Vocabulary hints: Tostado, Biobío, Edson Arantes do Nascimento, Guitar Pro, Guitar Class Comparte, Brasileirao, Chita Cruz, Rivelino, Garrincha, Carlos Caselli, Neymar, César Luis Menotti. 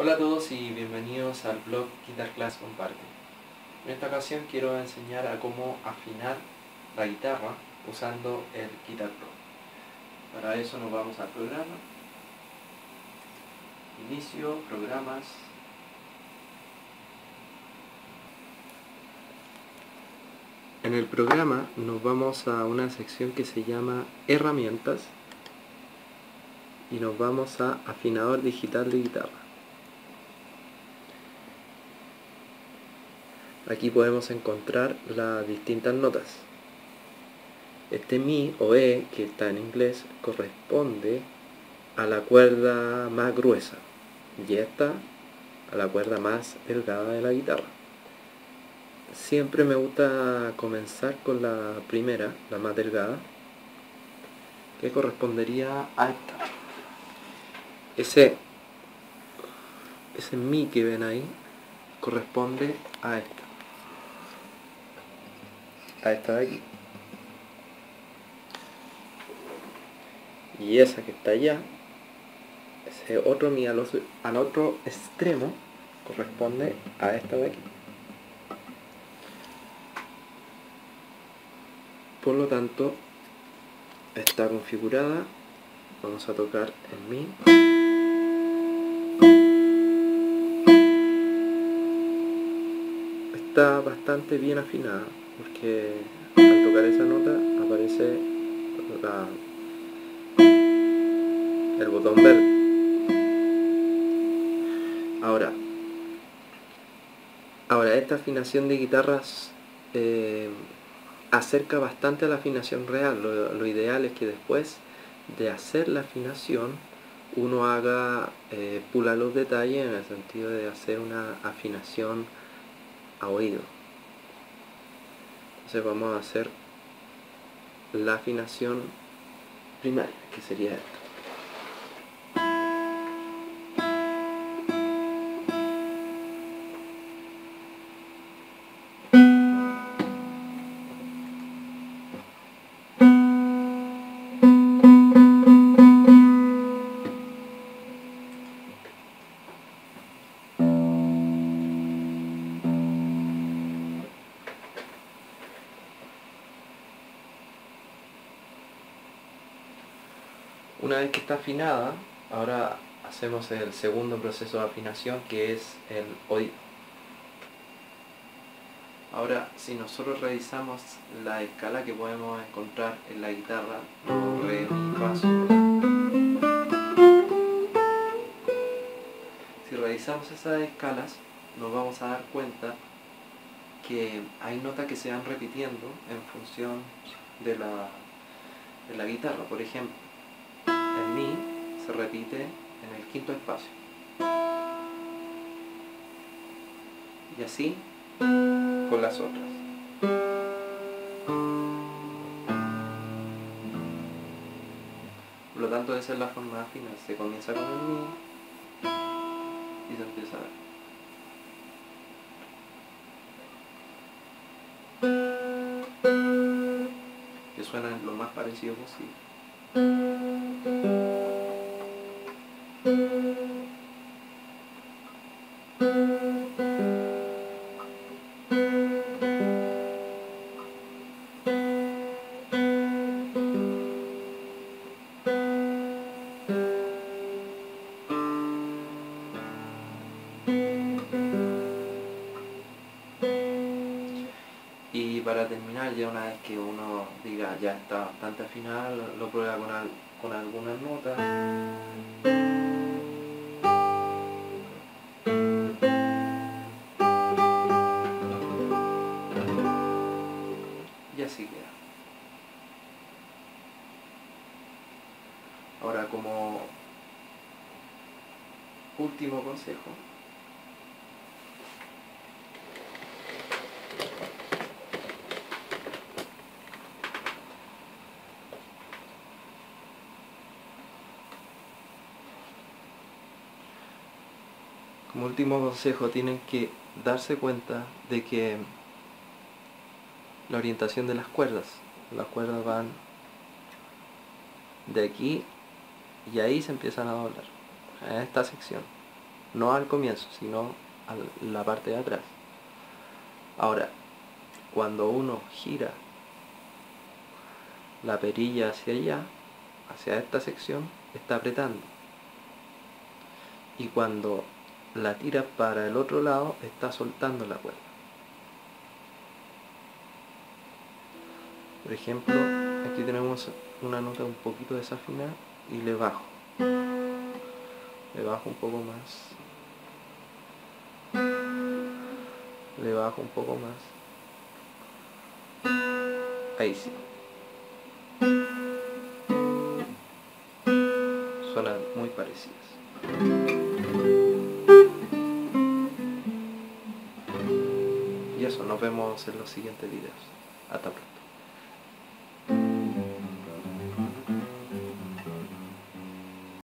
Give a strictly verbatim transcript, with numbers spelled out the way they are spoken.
Hola a todos y bienvenidos al blog Guitar Class Comparte. En esta ocasión quiero enseñar a cómo afinar la guitarra usando el Guitar Pro. Para eso nos vamos al programa, inicio, programas, en el programa nos vamos a una sección que se llama herramientas y nos vamos a afinador digital de guitarra. Aquí podemos encontrar las distintas notas. Este mi o e, que está en inglés, corresponde a la cuerda más gruesa y esta a la cuerda más delgada de la guitarra. Siempre me gusta comenzar con la primera, la más delgada, que correspondería a esta. Ese, ese mi que ven ahí corresponde a esta, a esta de aquí. Y esa que está allá, ese otro mi al otro, al otro extremo, corresponde a esta de aquí. Por lo tanto, está configurada. Vamos a tocar en mi. Está bastante bien afinada, porque al tocar esa nota aparece la, el botón verde. Ahora, ahora esta afinación de guitarras eh, acerca bastante a la afinación real. Lo, lo ideal es que después de hacer la afinación uno haga eh, pula los detalles, en el sentido de hacer una afinación a oído. Entonces vamos a hacer la afinación primaria, que sería esta. Una vez que está afinada, ahora hacemos el segundo proceso de afinación, que es el oído. Ahora, si nosotros revisamos la escala que podemos encontrar en la guitarra, do, re, mi, fa, sol. Si revisamos esas escalas, nos vamos a dar cuenta que hay notas que se van repitiendo en función de la, de la guitarra. Por ejemplo, el mi se repite en el quinto espacio, y así con las otras. Por lo tanto, esa es la forma final. Se comienza con el mi y se empieza a ver. Que suena lo más parecido posible. Y para terminar, ya una vez que uno diga ya está bastante afinado, lo prueba con, al, con algunas notas. Y así queda. Ahora, como último consejo, Como último consejo, tienen que darse cuenta de que la orientación de las cuerdas, las cuerdas van de aquí y ahí se empiezan a doblar, en esta sección. no al comienzo, sino a la parte de atrás. Ahora, cuando uno gira la perilla hacia allá, hacia esta sección, está apretando, y cuando la tira para el otro lado está soltando la cuerda. Por ejemplo, aquí tenemos una nota un poquito desafinada y le bajo, le bajo un poco más, le bajo un poco más, ahí sí. Sonan muy parecidas. Y eso, nos vemos en los siguientes videos. Hasta pronto.